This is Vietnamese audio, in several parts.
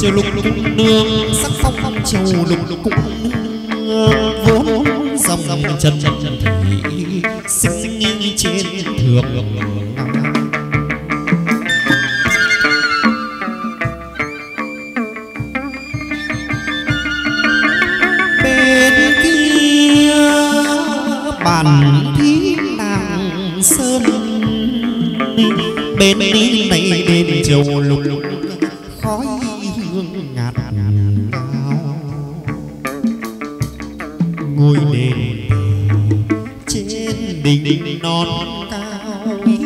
Chầu Lục cũng nương sắc phong, Chầu Lục cũng nương vốn dòng chân thì sinh trên thượng. Bên kia bản thí nàng sơn, bên này đêm Chầu Lục khói hương ngạt cao. Ngôi đền trên đỉnh non cao, ngôi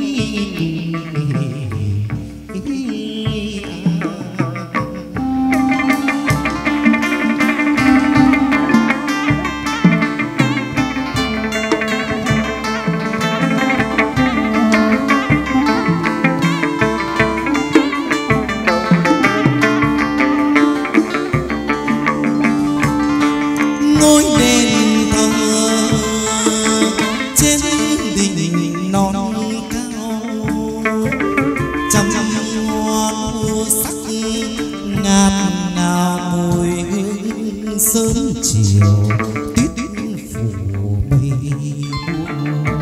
đền thờ trên đỉnh non cao, trăm hoa sắc ngàn ngà mùi hương sớm chiều tuyết phủ bay buông.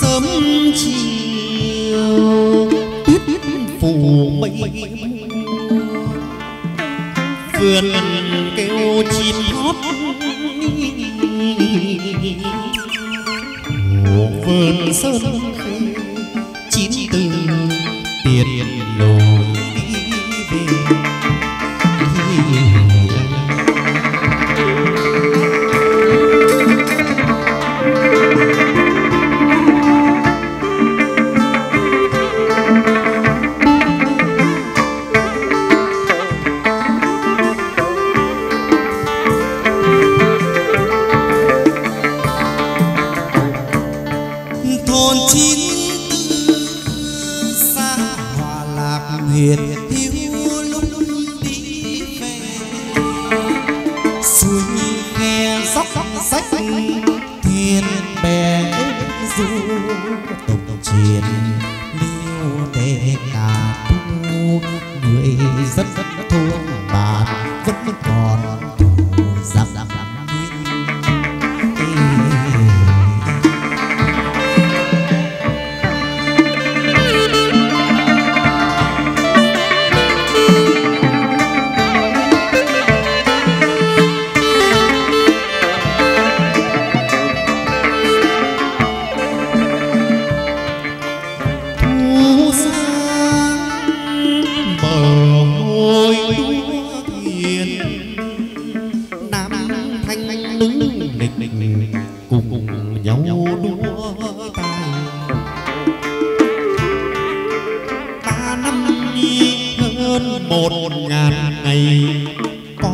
Sớm chiều tuyết phủ mây, vườn kêu chim hót, vườn sơn chín từ tiền lối về. Thôn chín tư xa hòa lạc huyền thiếu lúc đi về, suối khe dốc sách thiên bè du tổng chiến liêu để cả thu người dân thôn bản vẫn còn thù giặc. Cùng nhau đua tài ba năm hơn 1000 ngày, có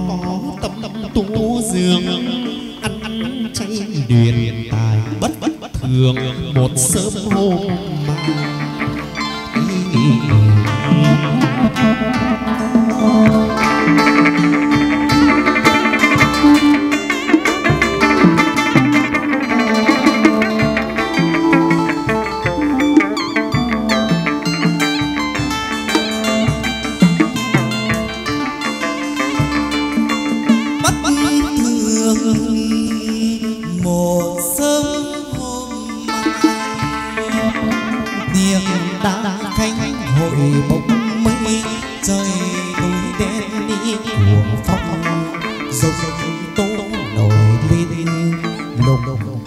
tâm tu dường ăn chay điền tài bất thường một sớm hôm mà. Một sớm hôm mai niềm đã khánh hội bỗng mây trời núi đen đi của phong dòng tố nổi lên lục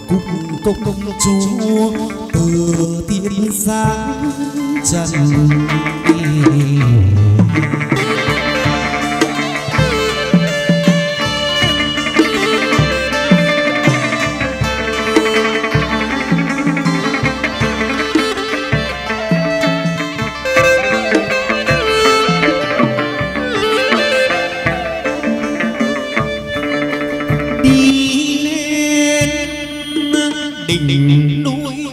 cung công chúa từ thiên giáng trần. Đỉnh núi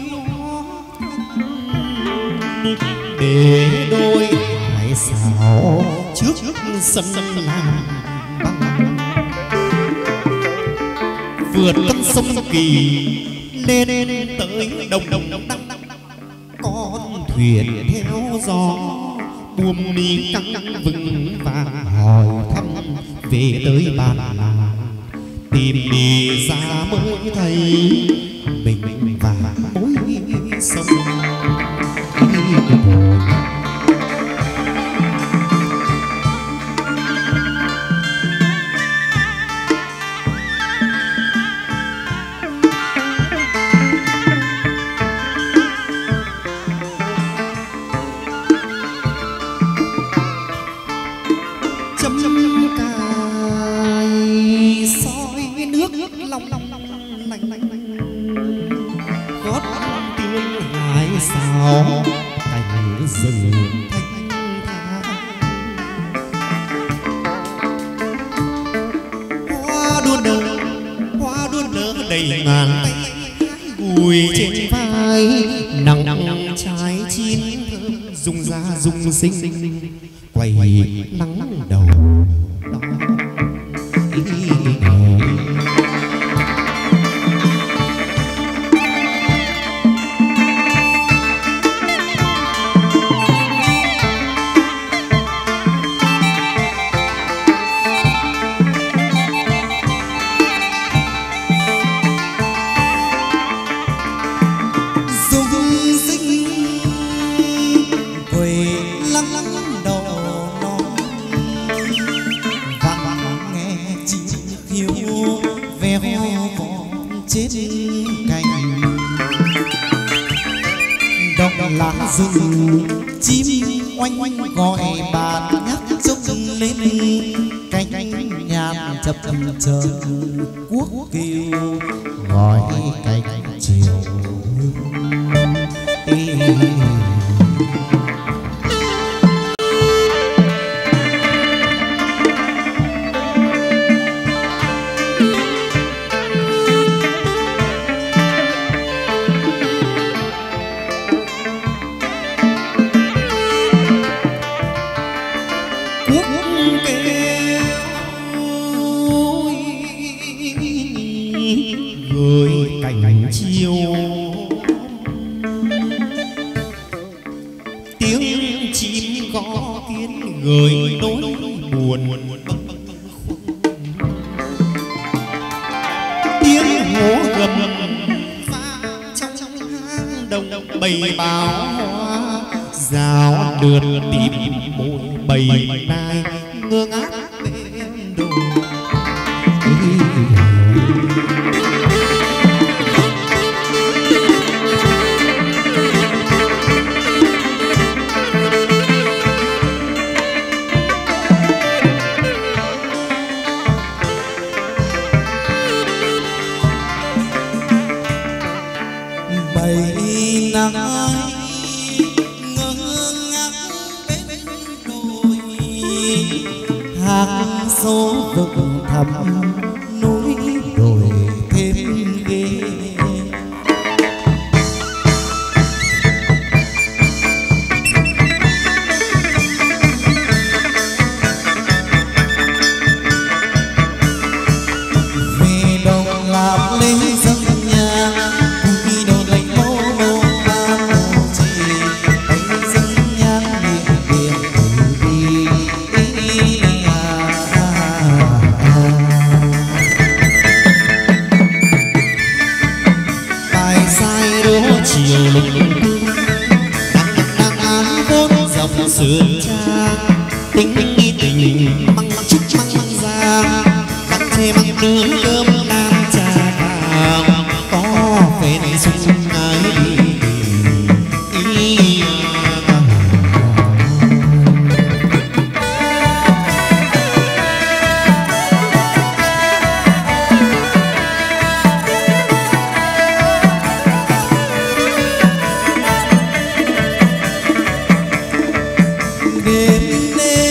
để đôi hải xảo trước sân Nam vượt con sông Kỳ lên tới đồng con thuyền theo gió buồm đi căng vững vàng hỏi thăm về tới bàn tìm đi ra mới thấy mình và mối sông sinh quay nắng đầu đó. Đêm đêm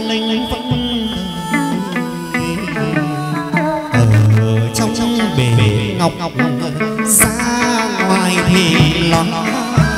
linh vẫn ở trong bể ngọc, xa ngoài thì lót